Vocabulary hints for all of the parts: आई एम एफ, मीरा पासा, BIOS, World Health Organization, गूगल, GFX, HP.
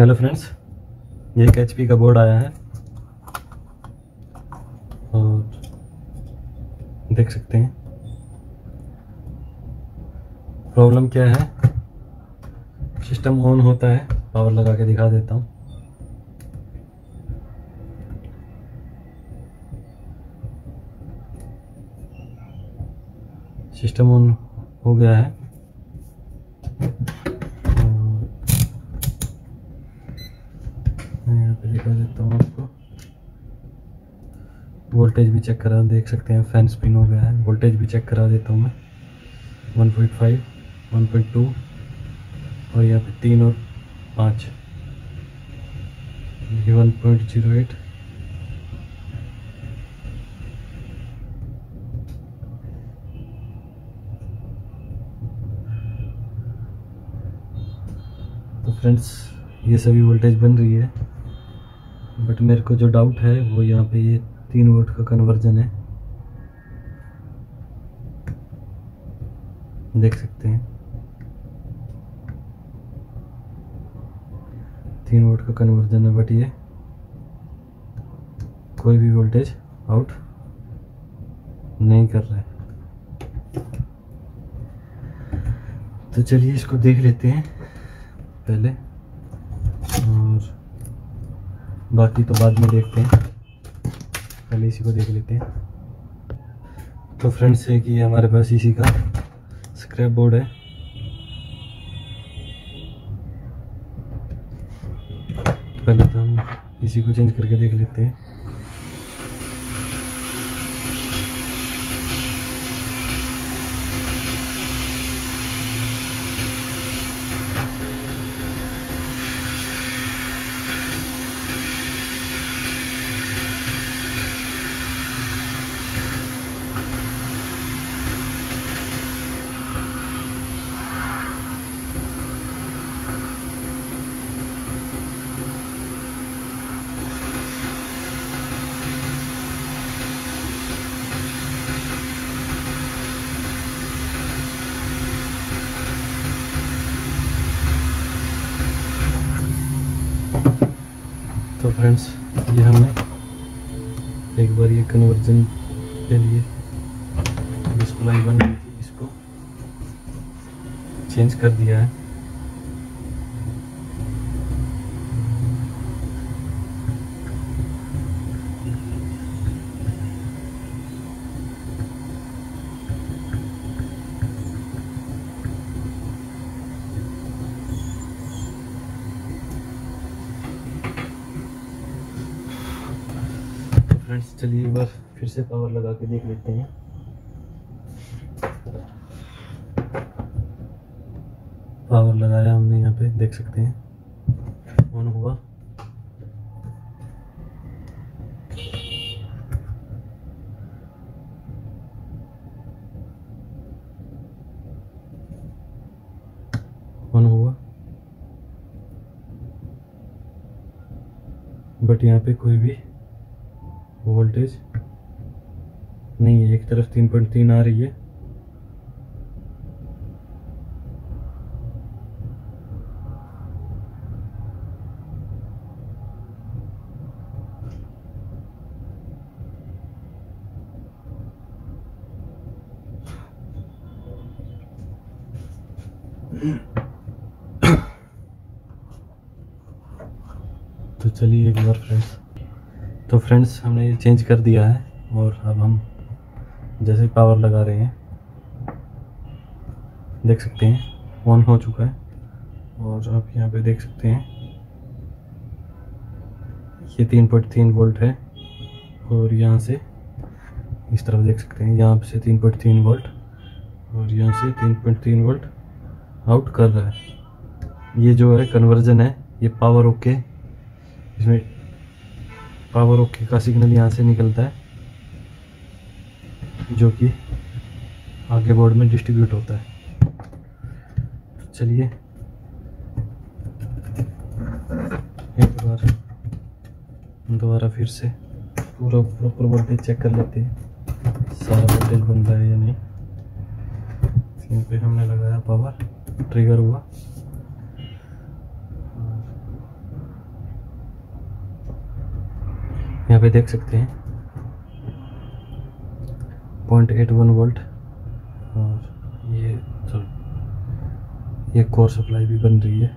Hello friends, ये एक HP का बोर्ड आया है और देख सकते हैं प्रॉब्लम क्या है। सिस्टम ऑन होता है, पावर लगा के दिखा देता हूँ। सिस्टम ऑन हो गया है, दिखा देता हूँ आपको। वोल्टेज भी चेक करा, देख सकते हैं फैन स्पिन हो गया है। वोल्टेज भी चेक करा देता हूँ मैं, 1.5, 1.2 और यहाँ पे 3 और 5, 1.08, 1.08। तो फ्रेंड्स ये सभी वोल्टेज बन रही है, बट मेरे को जो डाउट है वो यहाँ पे ये 3 वोल्ट का कन्वर्जन है, देख सकते हैं 3 वोल्ट का कन्वर्जन है, बट ये कोई भी वोल्टेज आउट नहीं कर रहा है। तो चलिए इसको देख लेते हैं पहले, और बाकी तो बाद में देखते हैं, पहले इसी को देख लेते हैं। तो फ्रेंड्स है कि हमारे पास इसी का स्क्रैप बोर्ड है, पहले तो हम इसी को चेंज करके देख लेते हैं। तो फ्रेंड्स ये हमने एक बार ये कन्वर्जन के लिए डिस्प्ले बन गई थी, इसको चेंज कर दिया है। फ्रेंड्स चलिए एक बार फिर से पावर लगा के देख लेते हैं। पावर लगाया हमने, यहाँ पे देख सकते हैं ऑन हुआ। बट यहाँ पे कोई भी वोल्टेज नहीं है। एक तरफ 3.3 आ रही है तो चलिए एक बार फ्रेंड्स, तो फ्रेंड्स हमने ये चेंज कर दिया है और अब हम जैसे पावर लगा रहे हैं देख सकते हैं ऑन हो चुका है। और आप यहाँ पे देख सकते हैं ये 3.3 वोल्ट है, और यहाँ से इस तरफ देख सकते हैं यहाँ से 3.3 वोल्ट और यहाँ से 3.3 वोल्ट आउट कर रहा है। ये जो है कन्वर्जन है, ये पावर ओके, इसमें पावर ओके का सिग्नल यहाँ से निकलता है जो कि आगे बोर्ड में डिस्ट्रीब्यूट होता है। तो चलिए एक बार दोबारा फिर से पूरा प्रॉपर वोल्टेज चेक कर लेते हैं, सारा वोल्टेज बन रहा है या नहीं। यहाँ पे हमने लगाया पावर, ट्रिगर हुआ, यहाँ पे देख सकते हैं 0.81 वोल्ट, और ये कोर सप्लाई भी बन रही है,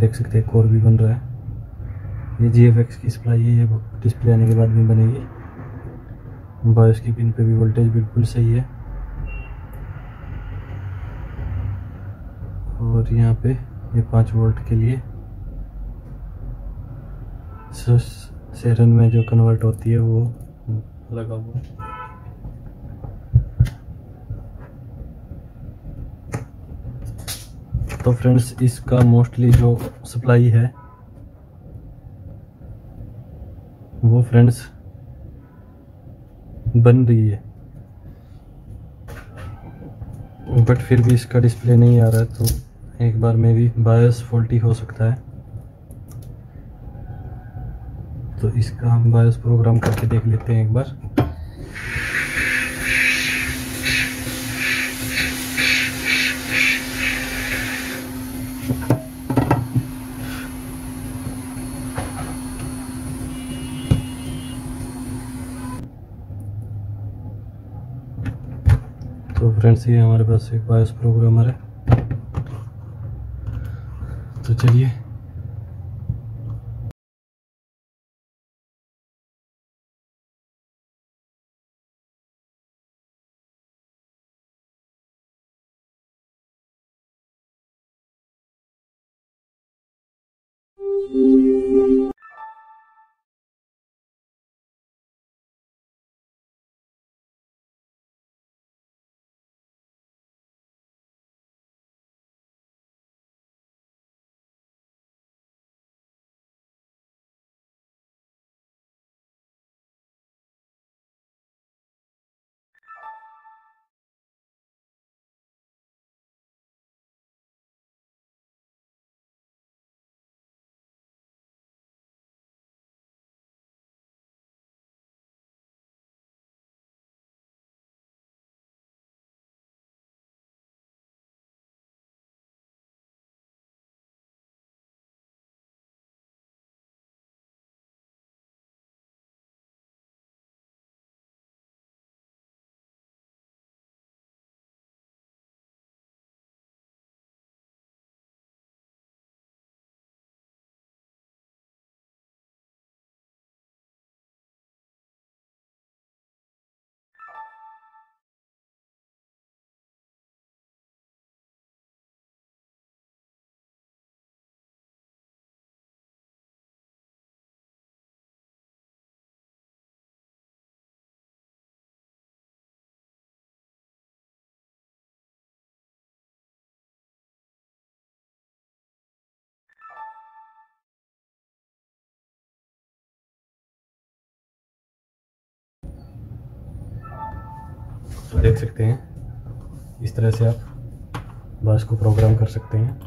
देख सकते हैं कोर भी बन रहा है। ये GFX की सप्लाई है, ये डिस्प्ले आने के बाद भी बनेगी। BIOS की पिन पे भी वोल्टेज बिल्कुल सही है, और यहाँ पे ये 5 वोल्ट के लिए सेरन में जो कन्वर्ट होती है वो लगा हुआ है। तो फ्रेंड्स, इसका मोस्टली जो सप्लाई है वो फ्रेंड्स बन रही है, बट फिर भी इसका डिस्प्ले नहीं आ रहा है, तो एक बार में भी BIOS फॉल्टी हो सकता है। तो इसका हम BIOS प्रोग्राम करके देख लेते हैं एक बार। तो फ्रेंड्स, ये हमारे पास एक BIOS प्रोग्रामर है, तो चलिए देख सकते हैं, इस तरह से आप BIOS को प्रोग्राम कर सकते हैं।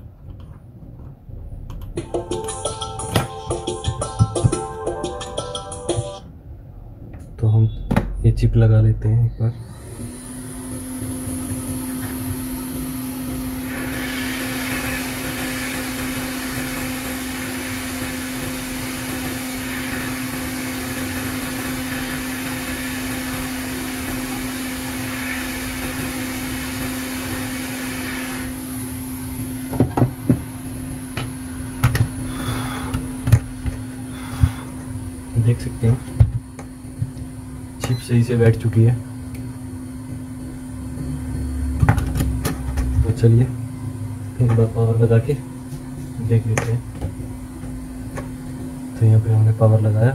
तो हम ये चिप लगा लेते हैं एक बार। देख सकते हैं चिप सही से बैठ चुकी है। तो चलिए एक बार पावर लगा के देख लेते हैं। तो यहाँ पे हमने पावर लगाया,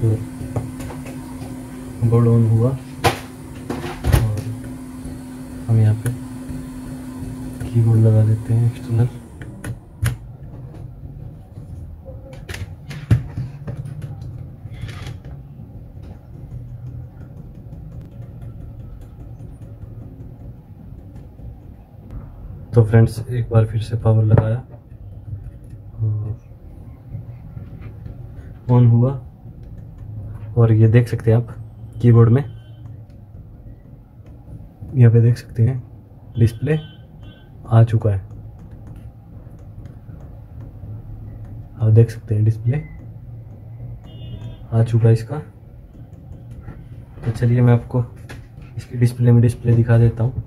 तो बोर्ड ऑन हुआ और हम यहाँ पे कीबोर्ड लगा लेते हैं एक्सटर्नल। तो फ्रेंड्स, एक बार फिर से पावर लगाया और ऑन हुआ, और ये देख सकते हैं आप कीबोर्ड में, यहाँ पे देख सकते हैं डिस्प्ले आ चुका है। आप देख सकते हैं डिस्प्ले आ चुका इसका। तो चलिए मैं आपको इसके डिस्प्ले दिखा देता हूँ।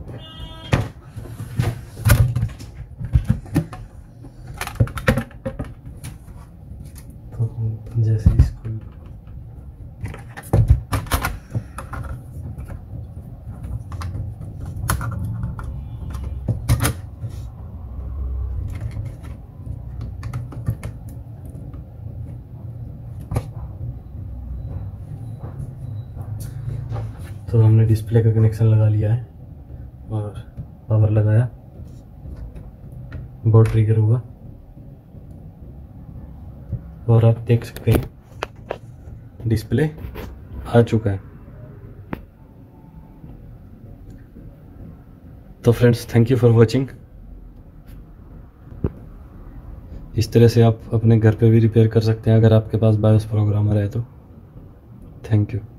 तो जैसे इसको तो हमने डिस्प्ले का कनेक्शन लगा लिया है और पावर लगाया, बोर्ड ट्रिगर हुआ और आप देख सकते हैं डिस्प्ले आ चुका है। तो friends, thank you for watching. इस तरह से आप अपने घर पे भी रिपेयर कर सकते हैं अगर आपके पास BIOS प्रोग्रामर है तो। Thank you.